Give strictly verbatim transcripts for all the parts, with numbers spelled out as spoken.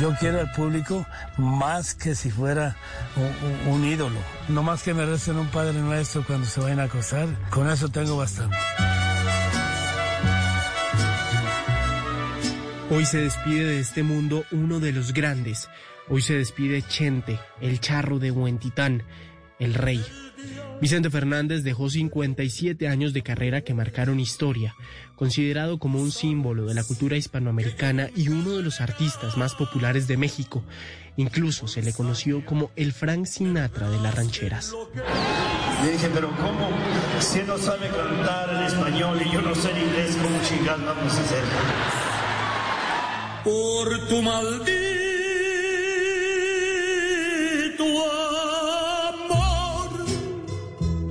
Yo quiero al público más que si fuera un, un, un ídolo. No más que me recen un Padre Nuestro cuando se vayan a acostar. Con eso tengo bastante. Hoy se despide de este mundo uno de los grandes. Hoy se despide Chente, el charro de Huentitán, el rey. Vicente Fernández dejó cincuenta y siete años de carrera que marcaron historia. Considerado como un símbolo de la cultura hispanoamericana y uno de los artistas más populares de México, incluso se le conoció como el Frank Sinatra de las rancheras. Le dije, pero ¿cómo? Si él no sabe cantar en español y yo no sé en inglés, ¿cómo chingados vamos a hacer? Por tu maldito...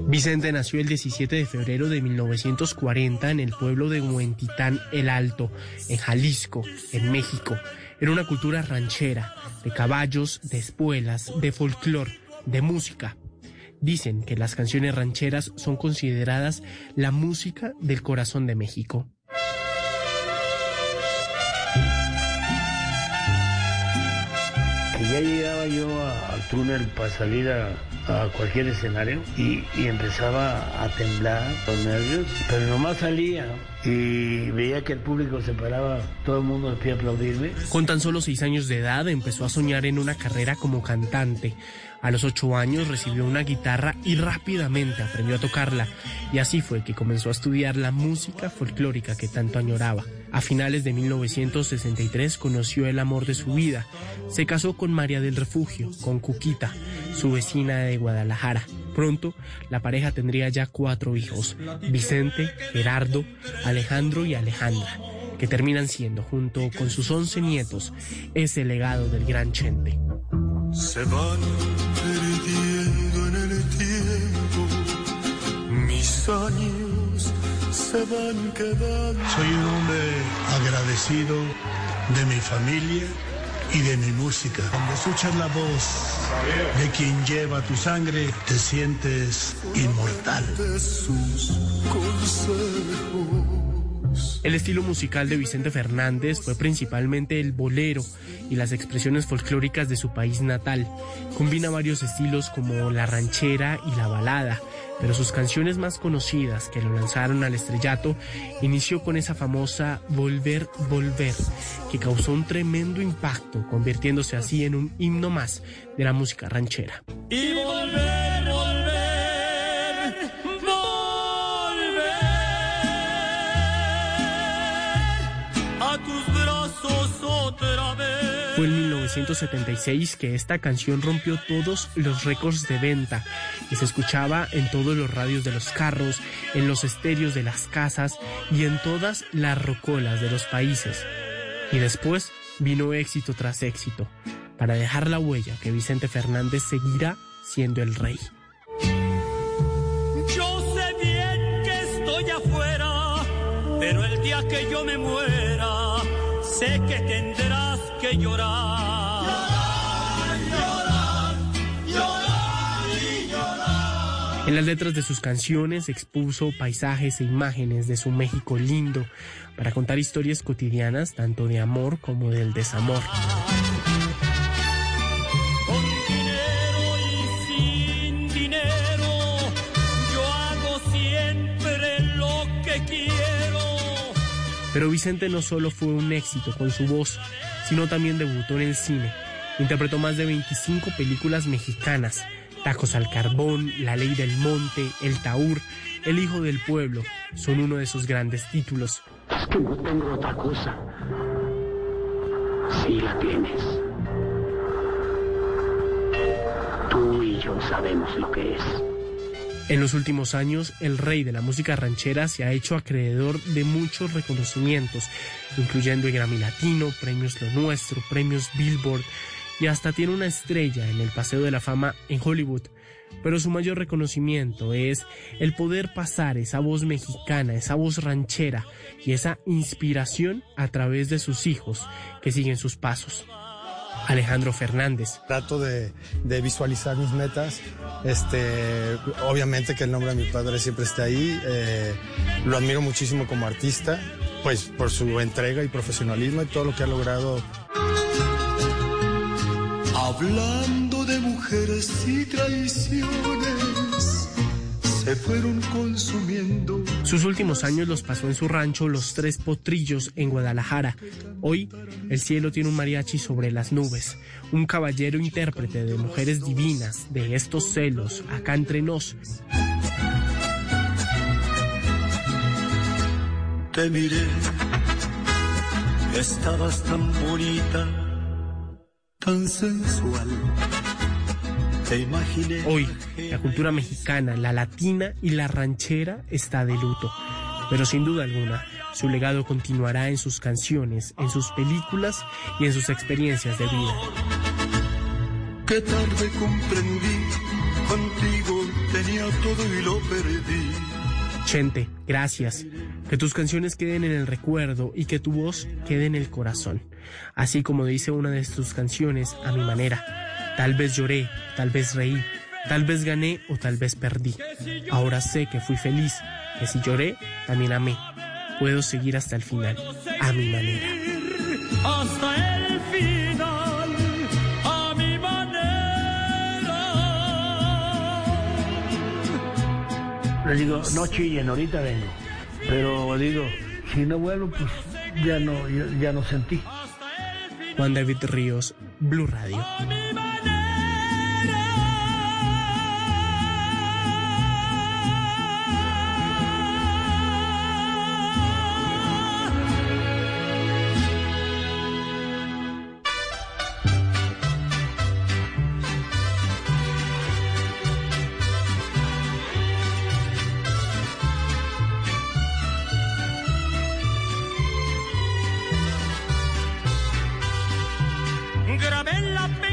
Vicente nació el diecisiete de febrero de mil novecientos cuarenta en el pueblo de Huentitán El Alto, en Jalisco, en México. Era una cultura ranchera, de caballos, de espuelas, de folclor, de música. Dicen que las canciones rancheras son consideradas la música del corazón de México. Ya llegaba yo a, al túnel para salir a, a cualquier escenario y, y empezaba a temblar los nervios, pero nomás salía y veía que el público se paraba, todo el mundo de pie a aplaudirme. Con tan solo seis años de edad empezó a soñar en una carrera como cantante. A los ocho años recibió una guitarra y rápidamente aprendió a tocarla, y así fue que comenzó a estudiar la música folclórica que tanto añoraba. A finales de mil novecientos sesenta y tres conoció el amor de su vida. Se casó con María del Refugio, con Cuquita, su vecina de Guadalajara. Pronto, la pareja tendría ya cuatro hijos, Vicente, Gerardo, Alejandro y Alejandra, que terminan siendo, junto con sus once nietos, ese legado del gran Chente. Se van perdiendo en el tiempo mis años. Se van quedando. Soy un hombre agradecido de mi familia y de mi música. Cuando escuchas la voz de quien lleva tu sangre, te sientes inmortal. El estilo musical de Vicente Fernández fue principalmente el bolero y las expresiones folclóricas de su país natal. Combina varios estilos como la ranchera y la balada, pero sus canciones más conocidas que lo lanzaron al estrellato inició con esa famosa Volver, Volver, que causó un tremendo impacto, convirtiéndose así en un himno más de la música ranchera. Y volver, volver, volver a tus brazos otra vez. Fue en mil novecientos setenta y seis que esta canción rompió todos los récords de venta y se escuchaba en todos los radios de los carros, en los estéreos de las casas y en todas las rocolas de los países. Y después vino éxito tras éxito, para dejar la huella que Vicente Fernández seguirá siendo el rey. Yo sé bien que estoy afuera, pero el día que yo me muera, sé que tendrás que llorar. Llorar, llorar, llorar y llorar. En las letras de sus canciones expuso paisajes e imágenes de su México lindo para contar historias cotidianas tanto de amor como del desamor. Con dinero y sin dinero, yo hago siempre lo que quiero. Pero Vicente no solo fue un éxito con su voz, sino también debutó en el cine. Interpretó más de veinticinco películas mexicanas: Tacos al Carbón, La Ley del Monte, El Taur, El Hijo del Pueblo. Son uno de sus grandes títulos. Es que no tengo otra cosa. Sí la tienes. Tú y yo sabemos lo que es. En los últimos años, el rey de la música ranchera se ha hecho acreedor de muchos reconocimientos, incluyendo el Grammy Latino, premios Lo Nuestro, premios Billboard, y hasta tiene una estrella en el Paseo de la Fama en Hollywood. Pero su mayor reconocimiento es el poder pasar esa voz mexicana, esa voz ranchera y esa inspiración a través de sus hijos que siguen sus pasos. Alejandro Fernández. Trato de, de visualizar mis metas, este, obviamente que el nombre de mi padre siempre esté ahí, eh, lo admiro muchísimo como artista, pues por su entrega y profesionalismo y todo lo que ha logrado. Hablando de mujeres y traiciones, se fueron consumiendo. Sus últimos años los pasó en su rancho Los Tres Potrillos en Guadalajara. Hoy el cielo tiene un mariachi sobre las nubes, un caballero intérprete de mujeres divinas, de estos celos, acá entre nos. Te miré, estabas tan bonita, tan sensual. Te imaginé. Hoy, la cultura mexicana, la latina y la ranchera está de luto. Pero sin duda alguna, su legado continuará en sus canciones, en sus películas y en sus experiencias de vida. Qué tarde comprendí, contigo tenía todo y lo perdí. Chente, gracias. Que tus canciones queden en el recuerdo y que tu voz quede en el corazón. Así como dice una de tus canciones, A mi manera. Tal vez lloré, tal vez reí, tal vez gané o tal vez perdí. Ahora sé que fui feliz, que si lloré, también amé. Puedo seguir hasta el final, a mi manera. Hasta el final, a mi manera. Les digo, no chillen, ahorita vengo. Pero digo, si no vuelvo, pues ya no, ya, ya no sentí. Juan David Ríos, Blu Radio. Grabé la